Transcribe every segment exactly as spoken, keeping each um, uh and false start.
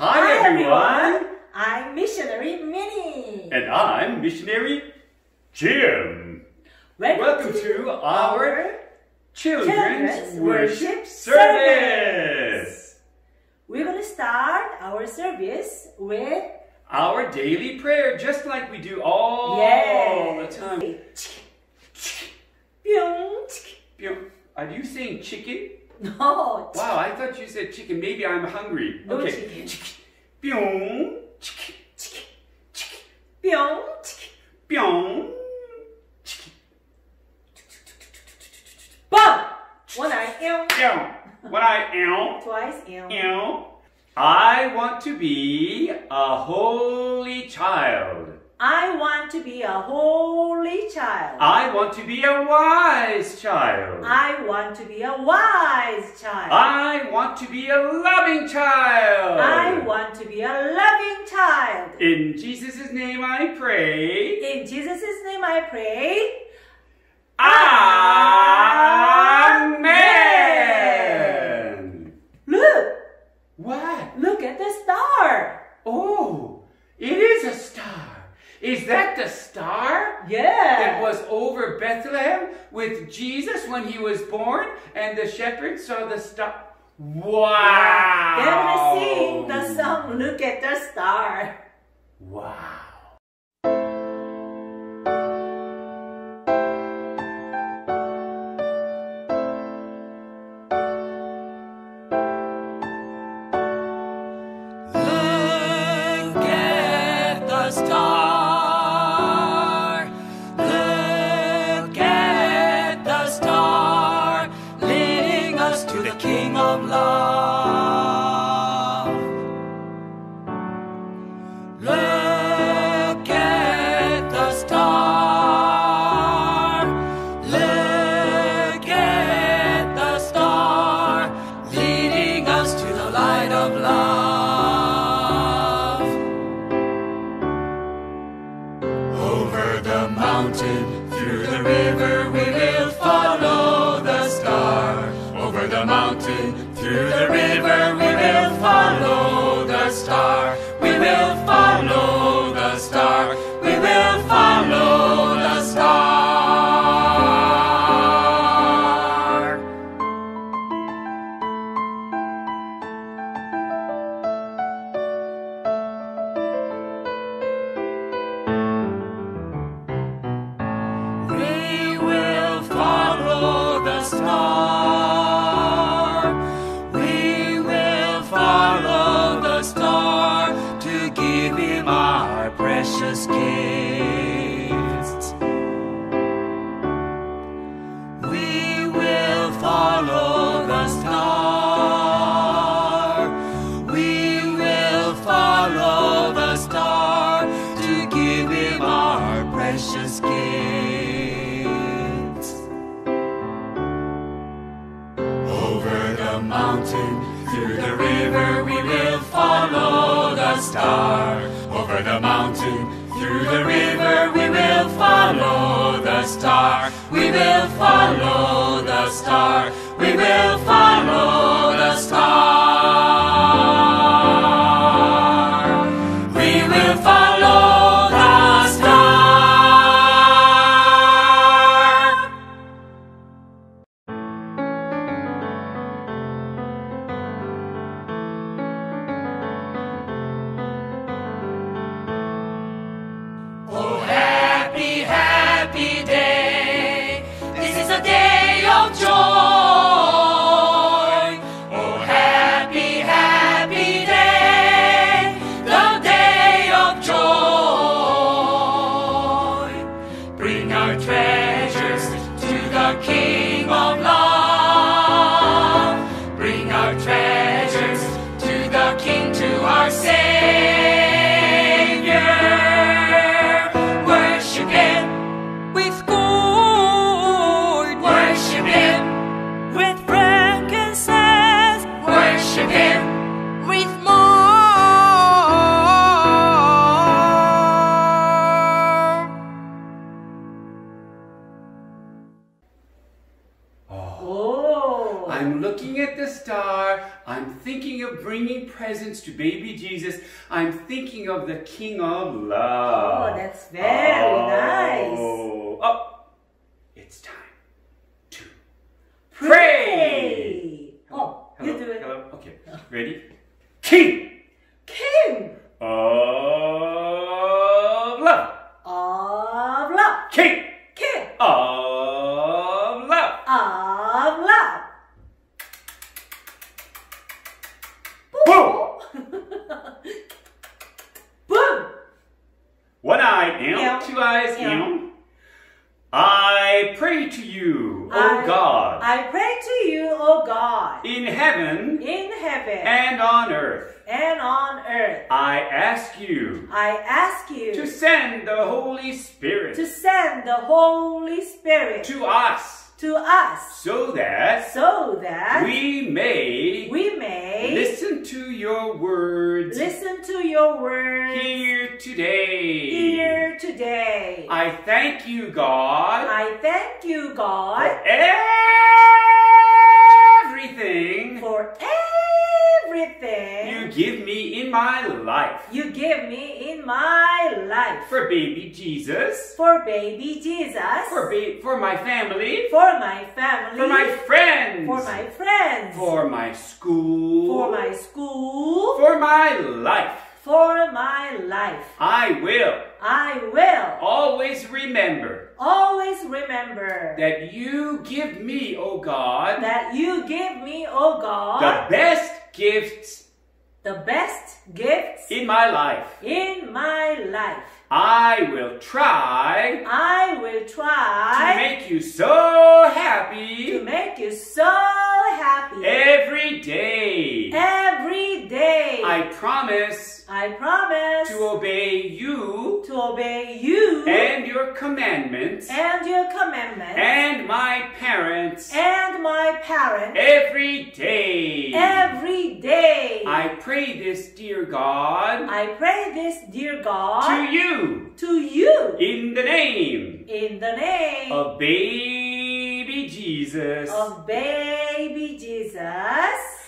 Hi, Hi everyone. everyone! I'm Missionary Minnie. And I'm Missionary Jim. Welcome, Welcome to, to our Children's, Children's Worship Service. service. We're going to start our service with our daily prayer, just like we do all yes. the time. Are you saying chicken? No. Wow, I thought you said chicken. Maybe I'm hungry. No okay. chicken. Pyong, chicken, chicken, chicken, pyong, chicken, pyong, chicken. Bum! One eye, ew. Ew. One eye, ew. Twice, ew. Ew. I want to be a holy child. I want to be a holy child. I want to be a wise child. I want to be a wise child. I want to be a loving child. I want to be a loving child. In Jesus' name I pray. In Jesus' name I pray. Amen. Look. What? Look at the star. Oh, it is a star. Is that the star? Yeah. That was over Bethlehem with Jesus when he was born, and the shepherds saw the star. Wow! They're going to sing the song, Look at the Star. Wow. thinking of bringing presents to baby Jesus. I'm thinking of the King of Love. Oh, that's very oh. nice. Oh, it's time to pray. pray. Hello. Oh, hello. You do it. Hello. Okay, ready? King. King. Of love. Of love. King. King. Of love. Of love. Boom. Boom. One eye down, two eyes down. I pray to you, I, O God. I pray to you, O God. In heaven. In heaven. And on earth. And on earth. I ask you. I ask you. To send the Holy Spirit. To send the Holy Spirit. To us. To us. So that. So that. We may. We may. Listen to your words. Listen to your words. Here today. Here today. I thank you, God. I thank you, God. For everything. For everything. Everything you give me in my life. You give me in my life. For baby Jesus. For baby Jesus. For ba for my family. For my family. For my friends. For my friends. For my school. For my school. For my life. For my life. I will. I will. Always remember. Always remember. That you give me, O God. That you give me, O God. The best gifts. The best gifts. In my life. In my life. I will try. I will try. To make you so happy. To make you so happy. Every day. Every day. I promise. I promise. To obey you. To obey you. And your commandments. And your commandments. And my parents. And my parents. Every day. Every day. I pray this, dear God. I pray this, dear God. To you. To you. In the name. In the name. Of baby Jesus. Of baby Jesus.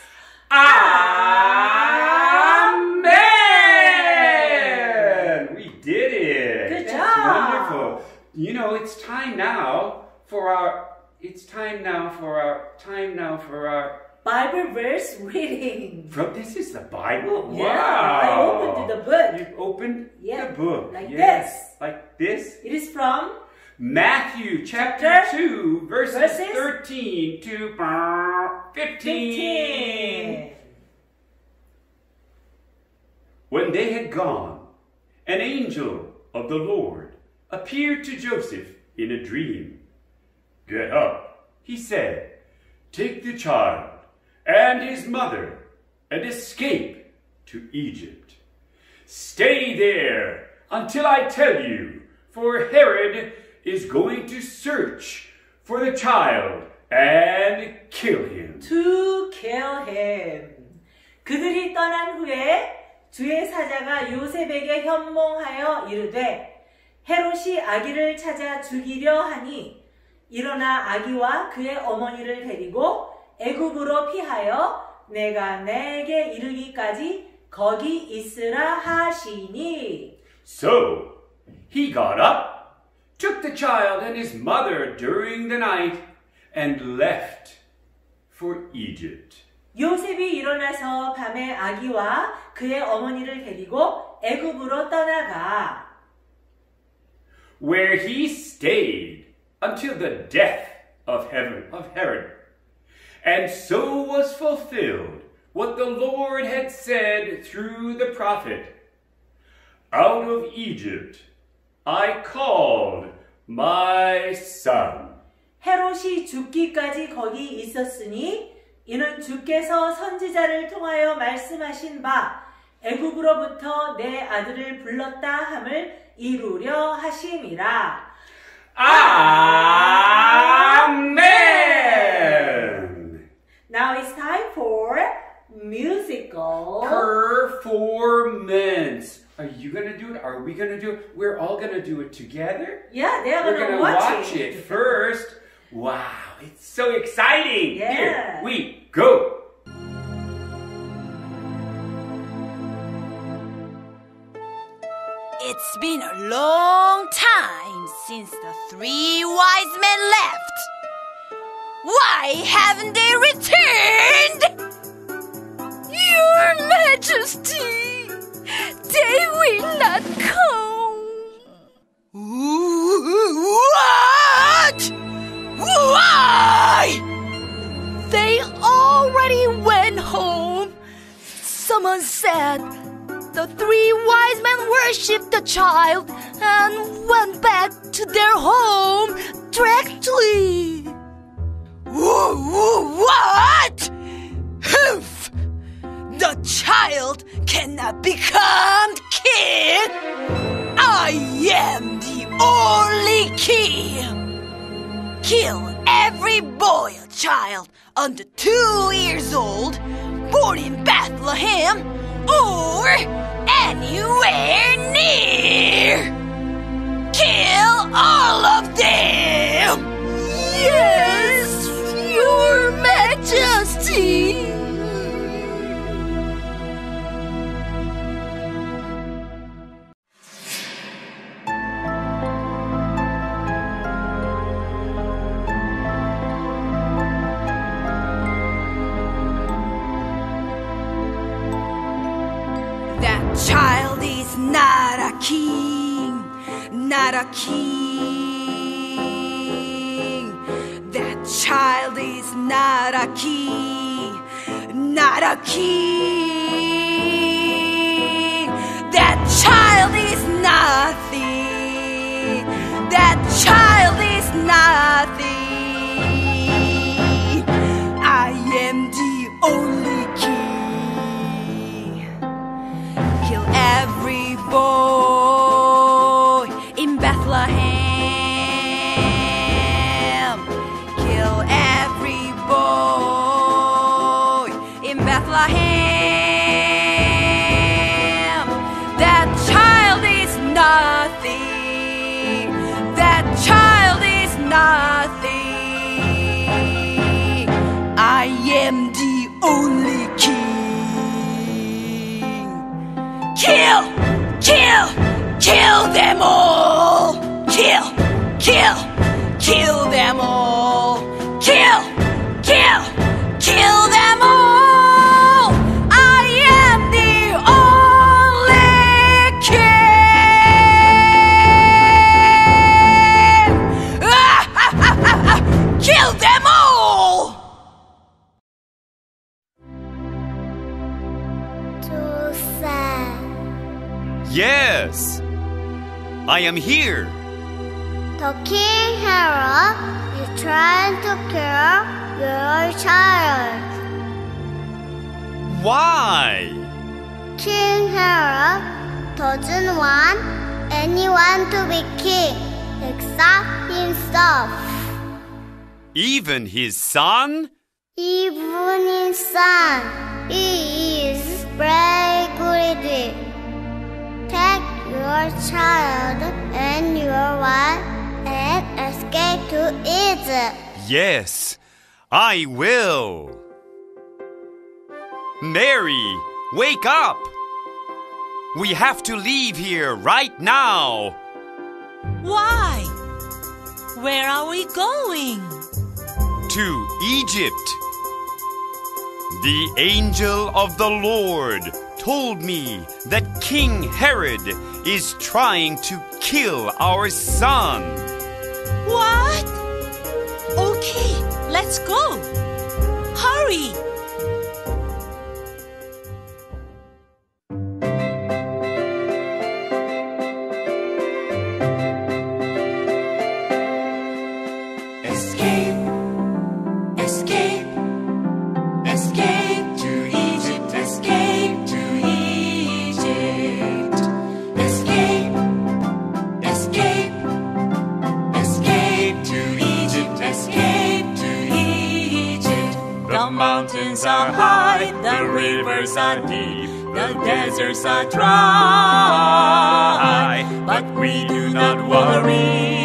Amen. We did it. Good job. That's wonderful. You know, it's time now for our. It's time now for our. Time now for our. Bible verse reading. From this is the Bible? Yeah, wow. I opened the book. You opened yeah, the book. Like yes. this. Like this. It is from Matthew chapter, chapter two, verses, verses thirteen to fifteen. fifteen. When they had gone, an angel of the Lord appeared to Joseph in a dream. Get up, he said. Take the child and his mother and escape to Egypt. Stay there until I tell you, for Herod is going to search for the child and kill him. To kill him. 그들이 떠난 후에 주의 사자가 요셉에게 현몽하여 이르되 헤롯이 아기를 찾아 죽이려 하니 일어나 아기와 그의 어머니를 데리고 애굽으로 피하여 내가 내게 이르기까지 거기 있으라 하시니. So he got up, took the child and his mother during the night, and left for Egypt. 요셉이 일어나서 밤에 아기와 그의 어머니를 데리고 애굽으로 떠나가. Where he stayed until the death of Herod. And so was fulfilled what the Lord had said through the prophet. Out of Egypt I called my son. 헤롯이 죽기까지 거기 있었으니 이는 주께서 선지자를 통하여 말씀하신 바 애굽으로부터 내 아들을 불렀다 함을 이루려 하심이라. Amen. Now it's time for musical performance. Are you gonna do it? Are we gonna do it? We're all gonna do it together. Yeah, they're gonna, gonna watch, watch it. it first. Wow, it's so exciting! Yeah. Here we go. It's been a long time since the three wise men left. Why haven't they returned? Your Majesty, they will not come. What? Why? They already went home. Someone said the three wise men worshipped the child and went back to their home directly. What? Humph! The child cannot become king. I am the only king. Kill every boy or child under two years old, born in Bethlehem, or anywhere near. Kill all of them! Yes, Your Majesty! Child is not a king, not a king. That child is not a king, not a king. That child is nothing, that child is nothing. I am the only king. Every boy in Bethlehem. Kill every boy in Bethlehem. That child is nothing. That child is nothing. I am the only king. Kill! Kill! Kill them all! Kill! Kill! Kill them all! Kill! Kill! Kill them all! I am the only king! Ah, ah, ah, ah, ah. Kill them all! Yes, I am here. The King Herod is trying to kill your child. Why? King Herod doesn't want anyone to be king except himself. Even his son? Even his son. He is very greedy. Take your child and your wife and escape to Egypt. Yes, I will. Mary, wake up. We have to leave here right now. Why? Where are we going? To Egypt. The angel of the Lord told me that King Herod is trying to kill our son. What? Okay, let's go. Hurry. Escape, escape, escape to Egypt, escape to Egypt. The mountains are high, the rivers are deep, the deserts are dry, but we do not worry.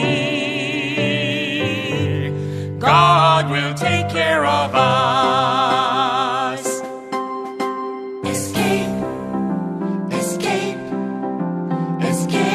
God will take care of us. Escape, escape, escape.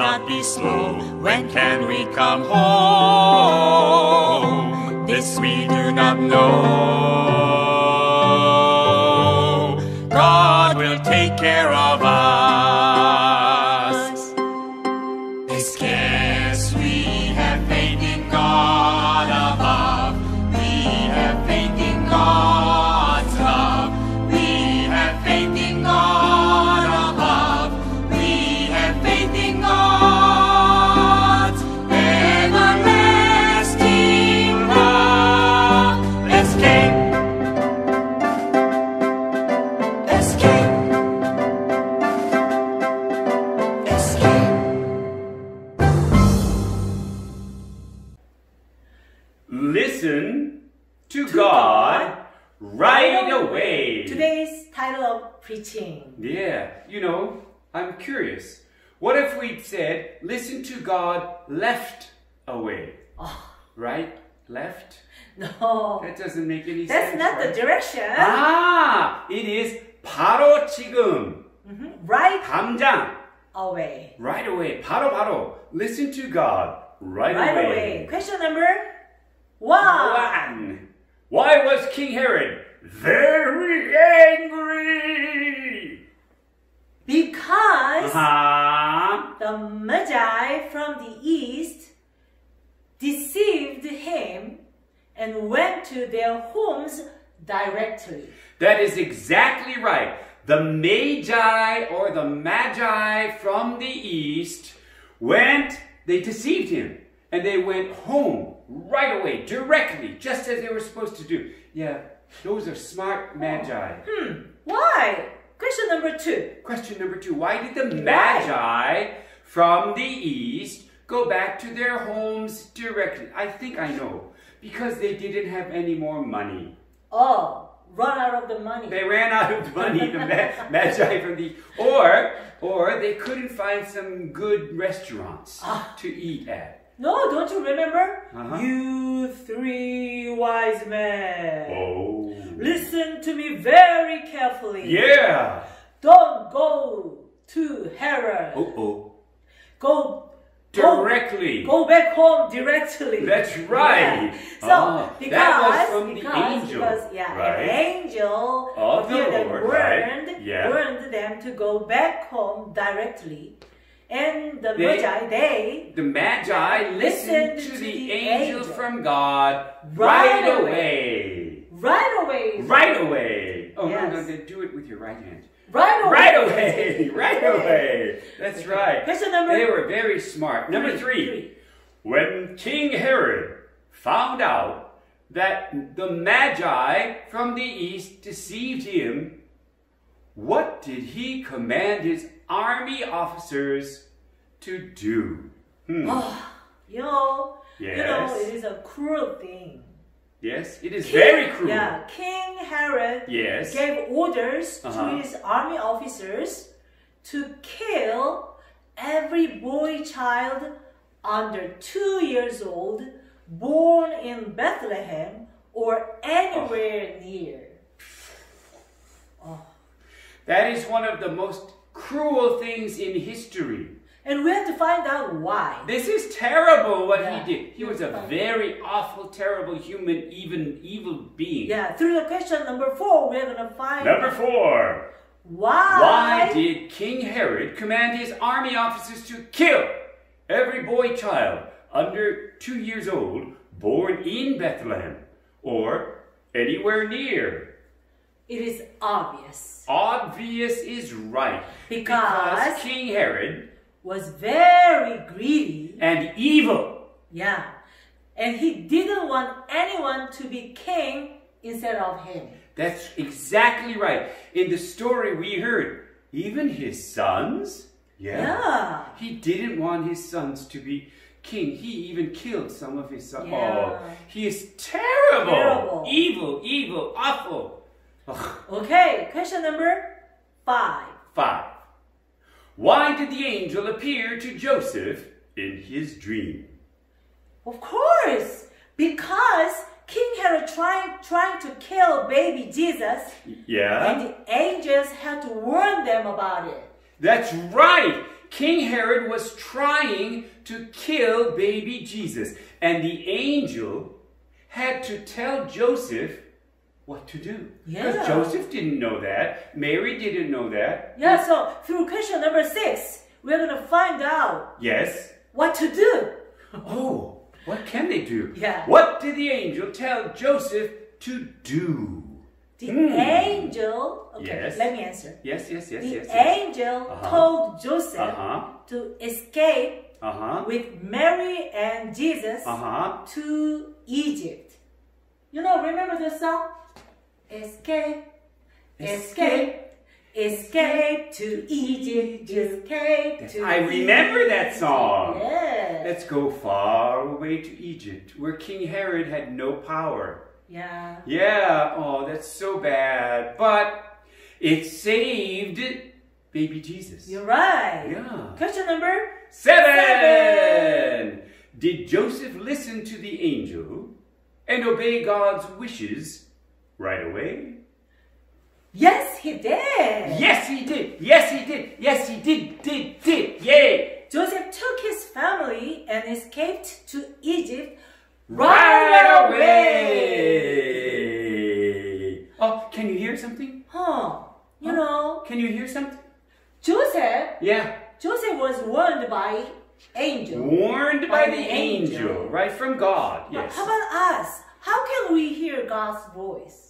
not be slow. When can we come home? This we do not know. God will take care of us. It's scarce we have faith in God above. We have faith in God's love. We have faith in God above. We have faith in God's everlasting love. Escape, escape, escape. Listen to, to God, God right away. Today's title of preaching. Yeah, you know, I'm curious. What if we'd said, listen to God left away? Oh, Right? Left? no. That doesn't make any That's sense. not right? the direction. Ah, it is 바로 지금. Mhm, Right 당장. away. Right away. 바로 바로. Listen to God right, Right away. away. Question number one. One. Why was King Herod very angry? Because Uh-huh. the Magi from the east deceived him and went to their homes directly. That is exactly right. The Magi or the Magi from the east went, they deceived him, and they went home right away, directly, just as they were supposed to do. Yeah, those are smart Magi. Hmm. Why? Question number two. Question number two, why did the Magi from the east go back to their homes directly? I think I know. Because they didn't have any more money. Oh, run out of the money. They ran out of money, the ma- Magi from the or or they couldn't find some good restaurants Ah. to eat at. No, don't you remember? Uh-huh. You three wise men. Oh. Listen to me very carefully. Yeah. Don't go to Herod. Uh oh. Go Directly. Go, go back home directly. That's right. Yeah. So ah, because that was from because, the angel, because yeah, right? an angel of the Lord warned, right? yeah. warned them to go back home directly, and the they, Magi they the Magi listened, listened to, to the, the angel, angel from God right, right away. Right away. Right away. Oh yes. no, no, they do it with your right hand. Right away. Right away. Right away. That's right. Question number They were very smart. Number three. three. When King Herod found out that the Magi from the east deceived him, what did he command his army officers to do? Hmm. Oh, you know, yes. you know, it is a cruel thing. Yes, it is King, very cruel. Yeah, King Herod yes. gave orders uh-huh. to his army officers to kill every boy child under two years old born in Bethlehem or anywhere oh. near. Oh. That is one of the most cruel things in history. And we have to find out why. This is terrible what yeah. he did. He was a very awful, terrible human, even evil being. Yeah, through the question number four, we're going to find Number out. four. Why? Why did King Herod command his army officers to kill every boy child under two years old born in Bethlehem or anywhere near? It is obvious. Obvious is right. Because, because King Herod was very greedy and evil. Yeah. And he didn't want anyone to be king instead of him. That's exactly right. In the story we heard, even his sons, yeah, yeah. he didn't want his sons to be king. He even killed some of his sons. Yeah. Oh, he is terrible. terrible. Evil, evil, awful. Ugh. Okay, question number five. Five. Why did the angel appear to Joseph in his dream? Of course, because King Herod tried trying to kill baby Jesus. Yeah. And the angels had to warn them about it. That's right. King Herod was trying to kill baby Jesus, and the angel had to tell Joseph what to do. Yeah. Because Joseph didn't know that. Mary didn't know that. Yeah, so through question number six, we're going to find out. Yes. What to do. Oh, what can they do? Yeah. What did the angel tell Joseph to do? The mm. angel, okay, yes. let me answer. Yes, yes, yes, the yes. The yes. angel uh-huh. told Joseph uh-huh. to escape uh-huh. with Mary and Jesus uh-huh. to Egypt. You know, remember the song? Escape, escape, escape to Egypt, escape to I remember Egypt. That song. Yeah. Let's go far away to Egypt, where King Herod had no power. Yeah. Yeah, oh, that's so bad. But it saved baby Jesus. You're right. Yeah. Question number seven. seven. Did Joseph listen to the angel and obey God's wishes right away? Yes, he did. Yes, he did. Yes, he did. Yes, he did, did, did. Yay. Joseph took his family and escaped to Egypt right away. Oh, can you hear something? Huh. You huh? know. Can you hear something? Joseph. Yeah. Joseph was warned by angel. Warned by, by the angel. angel. Right, from God. Yes. How about us? How can we hear God's voice?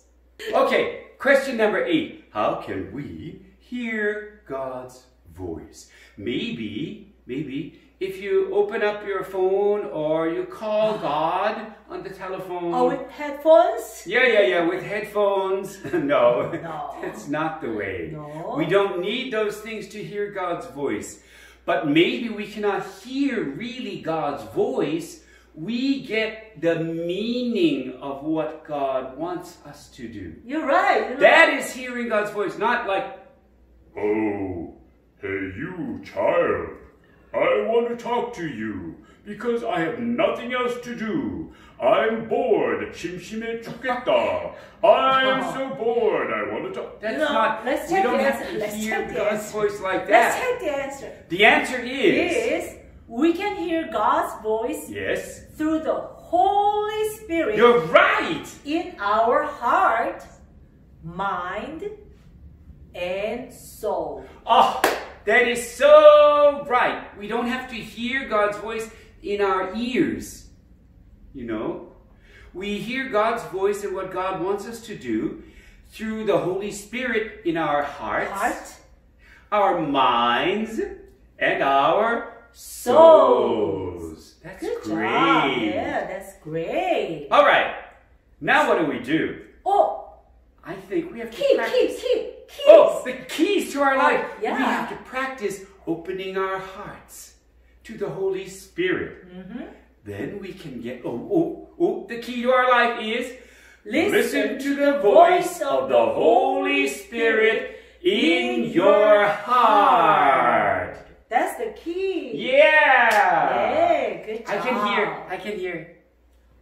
Okay. Question number eight. How can we hear God's voice? Maybe, maybe... if you open up your phone or you call God on the telephone. Oh, with headphones? Yeah, yeah, yeah, with headphones. no, no, that's not the way. No. We don't need those things to hear God's voice. But maybe we cannot hear really God's voice. We get the meaning of what God wants us to do. You're right. You're that right. is hearing God's voice, not like, oh, hey, you child. I want to talk to you because I have nothing else to do. I'm bored. 심심해 죽겠다. I'm so bored. I want to talk. That's no, not. Let's check the answer. Let's check God's voice like that. Let's check the answer. The answer is. Is we can hear God's voice. Yes. Through the Holy Spirit. You're right. In our heart, mind, and soul. Oh. That is so right. We don't have to hear God's voice in our ears, you know. We hear God's voice and what God wants us to do through the Holy Spirit in our hearts, Heart. our minds, and our souls. souls. That's Good great. Job. Yeah, that's great. All right. Now what do we do? Oh, I think we have to keep, practice. keep, keep. Keys. Oh, the keys to our life. Yeah. We have to practice opening our hearts to the Holy Spirit. Mm-hmm. Then we can get, oh, oh, oh, the key to our life is listen, listen to the voice of the Holy Spirit in your heart. That's the key. Yeah. Hey, good job. I can hear, I can hear.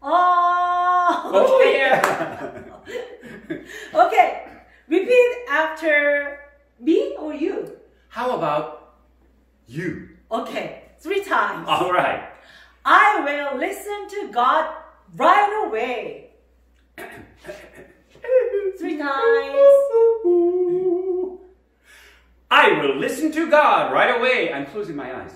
Oh. Okay. Yeah. Okay. Repeat after me or you. How about you? Okay, three times. All right. I will listen to God right away. Three times. I will listen to God right away. I'm closing my eyes.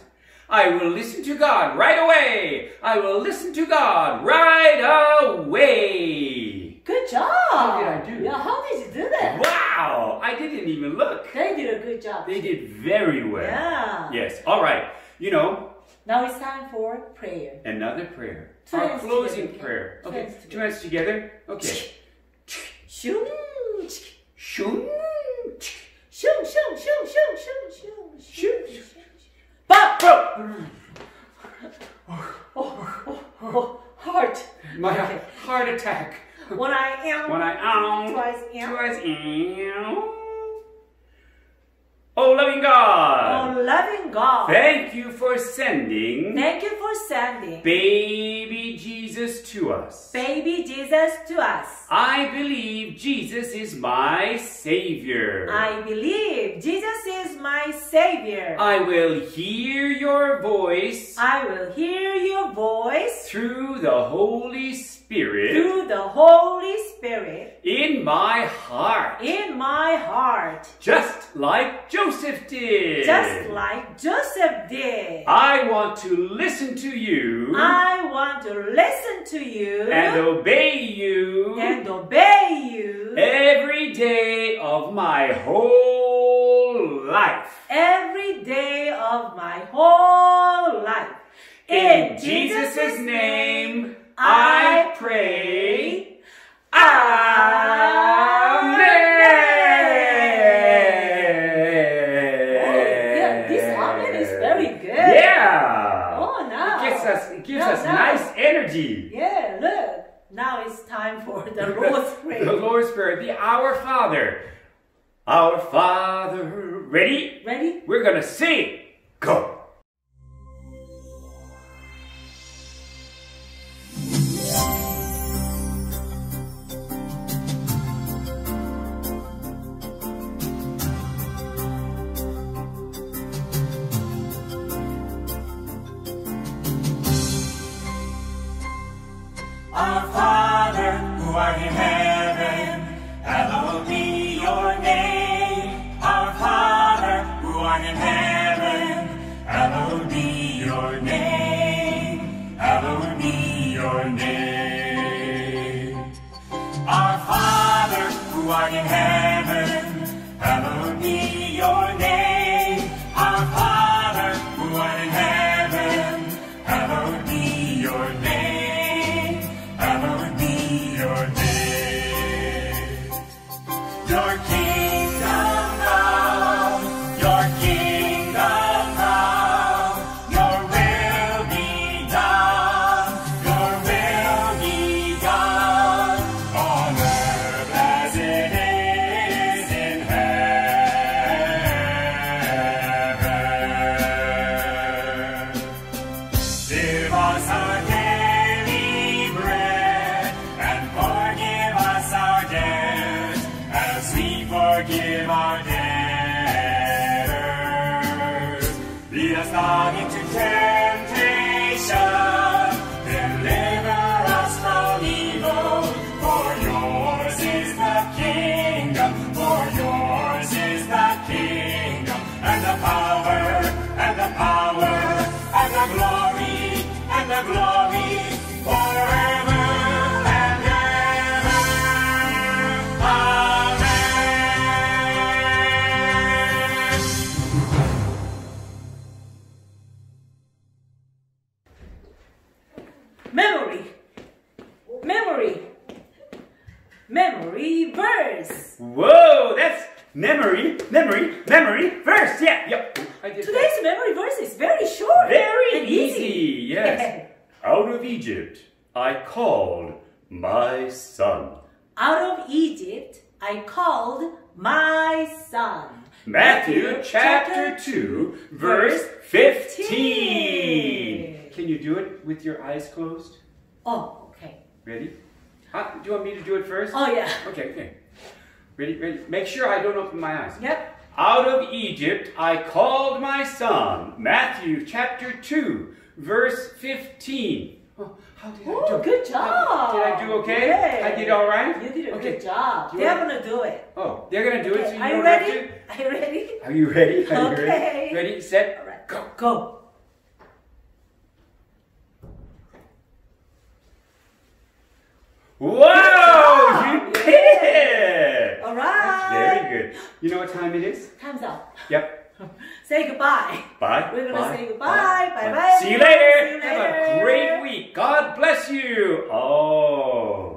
I will listen to God right away. I will listen to God right away. Good job. How did I do? Yeah, how did you do that? Wow, I didn't even look. They did a good job. They did very well. Yeah. Yes, all right. You know. Now it's time for prayer. Another prayer. Two Our closing together. prayer. Two okay, two hands together. Okay. Shum. Shum. Shum, shum, shum, shum, shum, shum, shum, shum. Bop! Oh, oh, oh, heart. My okay. heart attack. When I am, when I am, twice am, twice am. Oh, loving God. Oh, loving God. Thank you for sending. Thank you for sending. Baby Jesus to us. Baby Jesus to us. I believe Jesus is my Savior. I believe Jesus is my Savior. I will hear your voice. I will hear your voice. Through the Holy Spirit. Through the Holy Spirit. In my heart. In my heart. Just like Joseph did. Just like Joseph did. I want to listen to you. I want to listen to you. And obey you. And obey you. Every day of my whole life. Every day of my whole life. In, In Jesus', Jesus name, I pray. Amen. Us now, nice energy. Yeah, look. Now it's time for the Lord's Prayer. The Lord's Prayer, the Our Father. Our Father. Ready? Ready? We're gonna sing. Go. Matthew chapter two, verse fifteen. Can you do it with your eyes closed? Oh, okay. Ready? Huh? Do you want me to do it first? Oh, yeah. Okay, okay. Ready, ready? Make sure I don't open my eyes. Yep. Out of Egypt I called my son. Matthew chapter two, verse fifteen. Oh, how did Ooh, I do? Good job. How, did I do okay? Yay. I did all right? You did a okay. good job. They're going to do it. Oh, they're going to do okay. it so you Are don't you ready? Have to? Are you ready? Are you ready? Are okay. you ready? Ready, set, all right. go. Go. Whoa, you did yeah. it. All right. That's very good. You know what time it is? Time's up. Yep. Say goodbye. Bye. We're going to say goodbye. Bye. Bye. Bye. Bye. See you later. See you later. Have a great week. God bless you. Oh.